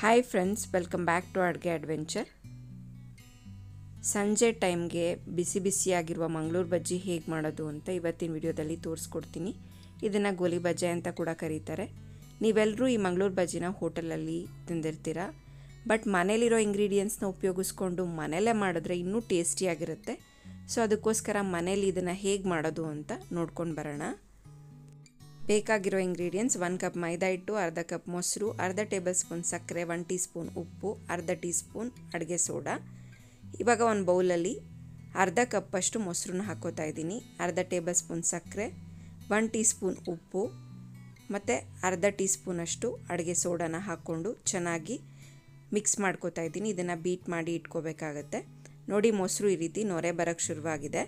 Hi friends, welcome back to ಅಡುಗೆ adventure. ಸಂಜೆ ಟೈಮ್ಗೆ ಬಿಸಿ ಬಿಸಿಯಾಗಿರುವ ಮಂಗಳೂರು ಬಜ್ಜಿ ಹೇಗೆ ಮಾಡೋದು ಅಂತ ಇವತ್ತಿನ ವಿಡಿಯೋದಲ್ಲಿ ತೋರಿಸ್ಕೊಡ್ತೀನಿ. ಇದನ್ನು ಗೋಲಿ ಬಜ್ಜೆ ಅಂತ ಕೂಡ ಕರೀತಾರೆ. ನೀವೆಲ್ಲರೂ ಈ ಮಂಗಳೂರು ಬಜ್ಜಿನ ಹೋಟೆಲಲ್ಲಿ ತಿಂದಿರ್ತೀರ, ಬಟ್ ಮನೇಲಿರೋ ಇಂಗ್ರೀಡಿಯೆಂಟ್ಸ್ನ ಉಪಯೋಗಿಸ್ಕೊಂಡು ಮನೇಲೇ ಮಾಡಿದ್ರೆ ಇನ್ನೂ ಟೇಸ್ಟಿಯಾಗಿರುತ್ತೆ. ಸೊ ಅದಕ್ಕೋಸ್ಕರ ಮನೇಲಿ ಇದನ್ನು ಹೇಗೆ ಮಾಡೋದು ಅಂತ ನೋಡ್ಕೊಂಡು ಬರೋಣ. ಬೇಕಾಗಿರೋ ಇಂಗ್ರೀಡಿಯೆಂಟ್ಸ್: 1 ಕಪ್ ಮೈದಾ ಹಿಟ್ಟು, ಅರ್ಧ ಕಪ್ ಮೊಸರು, ಅರ್ಧ ಟೇಬಲ್ ಸ್ಪೂನ್ ಸಕ್ಕರೆ, 1 ಟೀ ಸ್ಪೂನ್ ಉಪ್ಪು, ಅರ್ಧ ಟೀ ಸ್ಪೂನ್ ಅಡುಗೆ ಸೋಡಾ. ಇವಾಗ ಒಂದು ಬೌಲಲ್ಲಿ ಅರ್ಧ ಕಪ್ಪಷ್ಟು ಮೊಸರನ್ನ ಹಾಕೋತಾ ಇದ್ದೀನಿ, ಅರ್ಧ ಟೇಬಲ್ ಸ್ಪೂನ್ ಸಕ್ಕರೆ, 1 ಟೀ ಸ್ಪೂನ್ ಉಪ್ಪು ಮತ್ತು ಅರ್ಧ ಟೀ ಸ್ಪೂನಷ್ಟು ಅಡುಗೆ ಸೋಡಾನ ಹಾಕ್ಕೊಂಡು ಚೆನ್ನಾಗಿ ಮಿಕ್ಸ್ ಮಾಡ್ಕೋತಾ ಇದ್ದೀನಿ. ಇದನ್ನು ಬೀಟ್ ಮಾಡಿ ಇಟ್ಕೋಬೇಕಾಗತ್ತೆ. ನೋಡಿ, ಮೊಸರು ಈ ರೀತಿ ನೊರೆ ಬರೋಕ್ಕೆ ಶುರುವಾಗಿದೆ.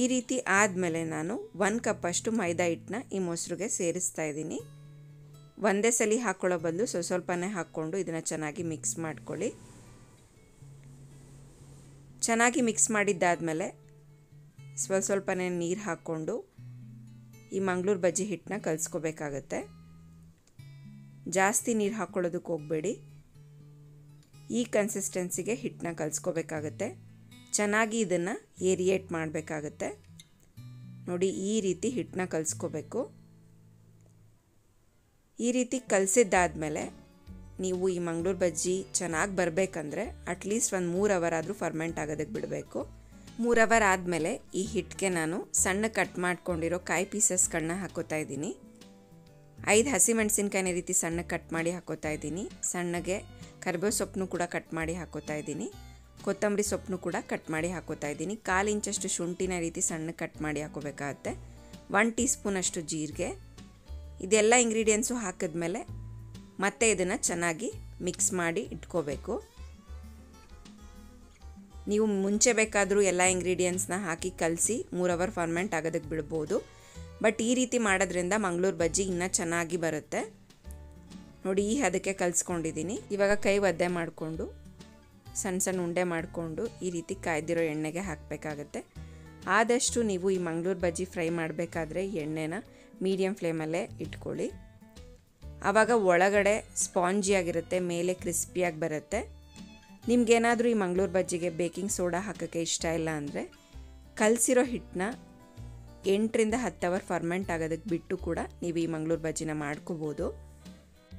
ಈ ರೀತಿ ಆದಮೇಲೆ ನಾನು 1 ಕಪ್ಪಷ್ಟು ಮೈದಾ ಹಿಟ್ಟನ್ನ ಈ ಮೊಸರಿಗೆ ಸೇರಿಸ್ತಾ ಇದ್ದೀನಿ. ಒಂದೇ ಸಲ ಹಾಕ್ಕೊಳ್ಳೋ ಬದಲು ಸ್ವಲ್ಪನೇ ಹಾಕ್ಕೊಂಡು ಇದನ್ನು ಚೆನ್ನಾಗಿ ಮಿಕ್ಸ್ ಮಾಡ್ಕೊಳ್ಳಿ. ಚೆನ್ನಾಗಿ ಮಿಕ್ಸ್ ಮಾಡಿದ್ದಾದಮೇಲೆ ಸ್ವಲ್ಪನೇ ನೀರು ಹಾಕ್ಕೊಂಡು ಈ ಮಂಗಳೂರು ಬಜ್ಜಿ ಹಿಟ್ಟನ್ನ ಕಲಿಸ್ಕೋಬೇಕಾಗತ್ತೆ. ಜಾಸ್ತಿ ನೀರು ಹಾಕ್ಕೊಳ್ಳೋದಕ್ಕೆ ಹೋಗಬೇಡಿ. ಈ ಕನ್ಸಿಸ್ಟೆನ್ಸಿಗೆ ಹಿಟ್ಟನ್ನ ಕಲಿಸ್ಕೋಬೇಕಾಗತ್ತೆ. ಚೆನ್ನಾಗಿ ಇದನ್ನು ಏರಿಯೇಟ್ ಮಾಡಬೇಕಾಗತ್ತೆ. ನೋಡಿ, ಈ ರೀತಿ ಹಿಟ್ಟನ್ನ ಕಲಿಸ್ಕೋಬೇಕು. ಈ ರೀತಿ ಕಲಿಸಿದ್ದಾದಮೇಲೆ ನೀವು ಈ ಮಂಗಳೂರು ಬಜ್ಜಿ ಚೆನ್ನಾಗಿ ಬರಬೇಕಂದ್ರೆ ಅಟ್ಲೀಸ್ಟ್ ಒಂದು 3 ಅವರ್ ಆದರೂ ಫರ್ಮೆಂಟ್ ಆಗೋದಕ್ಕೆ ಬಿಡಬೇಕು. 3 ಅವರ್ ಆದಮೇಲೆ ಈ ಹಿಟ್ಟಿಗೆ ನಾನು ಸಣ್ಣ ಕಟ್ ಮಾಡ್ಕೊಂಡಿರೋ ಕಾಯಿ ಪೀಸಸ್ಗಳನ್ನ ಹಾಕೋತಾ ಇದ್ದೀನಿ. 5 ಹಸಿಮೆಣಸಿನ್ಕಾಯಿನ ರೀತಿ ಸಣ್ಣ ಕಟ್ ಮಾಡಿ ಹಾಕೋತಾ ಇದ್ದೀನಿ. ಸಣ್ಣಗೆ ಕರಿಬೇವು ಸೊಪ್ಪನ್ನು ಕೂಡ ಕಟ್ ಮಾಡಿ ಹಾಕೋತಾ ಇದ್ದೀನಿ. ಕೊತ್ತಂಬರಿ ಸೊಪ್ಪನ್ನು ಕೂಡ ಕಟ್ ಮಾಡಿ ಹಾಕೋತಾ ಇದ್ದೀನಿ. 1/4 ಇಂಚಷ್ಟು ಶುಂಠಿನ ರೀತಿ ಸಣ್ಣ ಕಟ್ ಮಾಡಿ ಹಾಕೋಬೇಕಾಗತ್ತೆ. 1 ಟೀ ಸ್ಪೂನಷ್ಟು ಜೀರಿಗೆ. ಇದೆಲ್ಲ ಇಂಗ್ರೀಡಿಯೆಂಟ್ಸು ಹಾಕಿದ್ಮೇಲೆ ಮತ್ತೆ ಇದನ್ನು ಚೆನ್ನಾಗಿ ಮಿಕ್ಸ್ ಮಾಡಿ ಇಟ್ಕೋಬೇಕು. ನೀವು ಮುಂಚೆ ಬೇಕಾದರೂ ಎಲ್ಲ ಇಂಗ್ರೀಡಿಯೆಂಟ್ಸ್ನ ಹಾಕಿ ಕಲಸಿ 3 ಅವರ್ ಫರ್ಮೆಂಟ್ ಆಗೋದಕ್ಕೆ ಬಿಡ್ಬೋದು. ಬಟ್ ಈ ರೀತಿ ಮಾಡೋದ್ರಿಂದ ಮಂಗಳೂರು ಬಜ್ಜಿ ಇನ್ನೂ ಚೆನ್ನಾಗಿ ಬರುತ್ತೆ. ನೋಡಿ, ಈ ಅದಕ್ಕೆ ಕಲಿಸ್ಕೊಂಡಿದ್ದೀನಿ. ಇವಾಗ ಕೈ ಒದ್ದೆ ಮಾಡಿಕೊಂಡು ಸಣ್ಣ ಸಣ್ಣ ಉಂಡೆ ಮಾಡಿಕೊಂಡು ಈ ರೀತಿ ಕಾಯ್ದಿರೋ ಎಣ್ಣೆಗೆ ಹಾಕಬೇಕಾಗತ್ತೆ. ಆದಷ್ಟು ನೀವು ಈ ಮಂಗಳೂರು ಬಜ್ಜಿ ಫ್ರೈ ಮಾಡಬೇಕಾದ್ರೆ ಎಣ್ಣೆನ ಮೀಡಿಯಮ್ ಫ್ಲೇಮಲ್ಲೇ ಇಟ್ಕೊಳ್ಳಿ. ಆವಾಗ ಒಳಗಡೆ ಸ್ಪಾಂಜಿಯಾಗಿರುತ್ತೆ, ಮೇಲೆ ಕ್ರಿಸ್ಪಿಯಾಗಿ ಬರುತ್ತೆ. ನಿಮಗೇನಾದರೂ ಈ ಮಂಗಳೂರು ಬಜ್ಜಿಗೆ ಬೇಕಿಂಗ್ ಸೋಡಾ ಹಾಕೋಕ್ಕೆ ಇಷ್ಟ ಇಲ್ಲ ಅಂದರೆ ಕಲಸಿರೋ ಹಿಟ್ಟನ್ನ 8 ರಿಂದ 10 ಅವರ್ ಫರ್ಮೆಂಟ್ ಆಗೋದಕ್ಕೆ ಬಿಟ್ಟು ಕೂಡ ನೀವು ಈ ಮಂಗಳೂರು ಬಜ್ಜಿನ ಮಾಡ್ಕೋಬೋದು.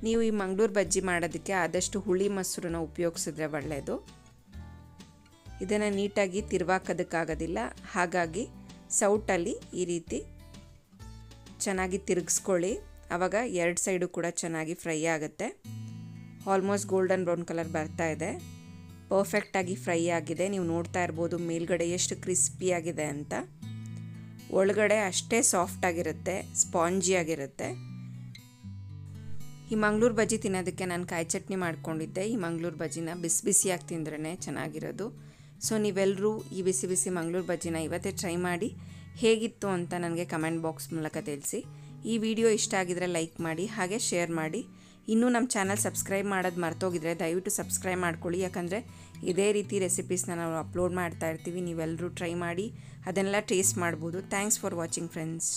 ನೀವು ಈ ಮಂಗಳೂರು ಬಜ್ಜಿ ಮಾಡೋದಕ್ಕೆ ಆದಷ್ಟು ಹುಳಿ ಮೊಸರನ್ನ ಉಪಯೋಗಿಸಿದ್ರೆ ಒಳ್ಳೆಯದು. ಇದನ್ನು ನೀಟಾಗಿ ತಿರುವಾಕೋದಕ್ಕಾಗೋದಿಲ್ಲ, ಹಾಗಾಗಿ ಸೌಟಲ್ಲಿ ಈ ರೀತಿ ಚೆನ್ನಾಗಿ ತಿರುಗಿಸ್ಕೊಳ್ಳಿ. ಆವಾಗ 2 ಸೈಡು ಕೂಡ ಚೆನ್ನಾಗಿ ಫ್ರೈ ಆಗುತ್ತೆ. ಆಲ್ಮೋಸ್ಟ್ ಗೋಲ್ಡನ್ ಬ್ರೌನ್ ಕಲರ್ ಬರ್ತಾ ಇದೆ. ಪರ್ಫೆಕ್ಟಾಗಿ ಫ್ರೈ ಆಗಿದೆ. ನೀವು ನೋಡ್ತಾ ಇರ್ಬೋದು ಮೇಲ್ಗಡೆ ಎಷ್ಟು ಕ್ರಿಸ್ಪಿಯಾಗಿದೆ ಅಂತ. ಒಳಗಡೆ ಅಷ್ಟೇ ಸಾಫ್ಟಾಗಿರುತ್ತೆ, ಸ್ಪಾಂಜಿಯಾಗಿರುತ್ತೆ. ಈ ಮಂಗಳೂರು ಬಜ್ಜಿ ತಿನ್ನೋದಕ್ಕೆ ನಾನು ಕಾಯಿ ಚಟ್ನಿ ಮಾಡ್ಕೊಂಡಿದ್ದೆ. ಈ ಮಂಗಳೂರು ಬಜ್ಜಿನ ಬಿಸಿ ಬಿಸಿಯಾಗಿ ತಿಂದ್ರೇ ಚೆನ್ನಾಗಿರೋದು. ಸೊ ನೀವೆಲ್ಲರೂ ಈ ಬಿಸಿ ಬಿಸಿ ಮಂಗಳೂರು ಬಜ್ಜಿನ ಇವತ್ತೇ ಟ್ರೈ ಮಾಡಿ ಹೇಗಿತ್ತು ಅಂತ ನನಗೆ ಕಮೆಂಟ್ ಬಾಕ್ಸ್ ಮೂಲಕ ತಿಳಿಸಿ. ಈ ವಿಡಿಯೋ ಇಷ್ಟ ಆಗಿದ್ರೆ ಲೈಕ್ ಮಾಡಿ, ಹಾಗೆ ಶೇರ್ ಮಾಡಿ. ಇನ್ನೂ ನಮ್ಮ ಚಾನಲ್ ಸಬ್ಸ್ಕ್ರೈಬ್ ಮಾಡೋದು ಮರ್ತೋಗಿದ್ರೆ ದಯವಿಟ್ಟು ಸಬ್ಸ್ಕ್ರೈಬ್ ಮಾಡ್ಕೊಳ್ಳಿ. ಯಾಕಂದರೆ ಇದೇ ರೀತಿ ರೆಸಿಪೀಸ್ನ ನಾವು ಅಪ್ಲೋಡ್ ಮಾಡ್ತಾ ಇರ್ತೀವಿ. ನೀವೆಲ್ಲರೂ ಟ್ರೈ ಮಾಡಿ ಅದನ್ನೆಲ್ಲ ಟೇಸ್ಟ್ ಮಾಡ್ಬೋದು. Thanks for watching friends.